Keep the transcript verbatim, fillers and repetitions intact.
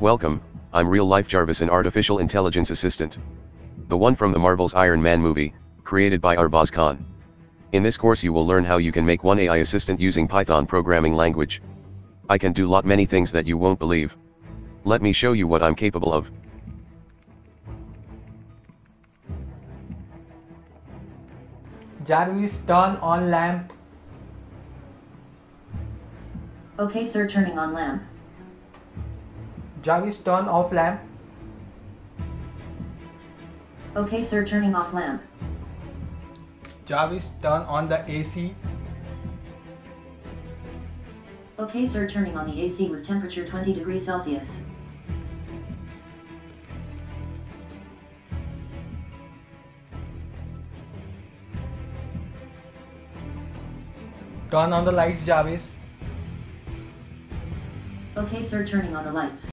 Welcome, I'm real-life Jarvis, an artificial intelligence assistant. The one from the Marvel's Iron Man movie, created by Arbaz Khan. In this course you will learn how you can make one A I assistant using Python programming language. I can do lot many things that you won't believe. Let me show you what I'm capable of. Jarvis, turn on lamp. Okay sir, turning on lamp. Jarvis, turn off lamp. Okay sir, turning off lamp. Jarvis, turn on the A C. Okay sir, turning on the A C with temperature twenty degrees Celsius. Turn on the lights, Jarvis. Okay sir, turning on the lights.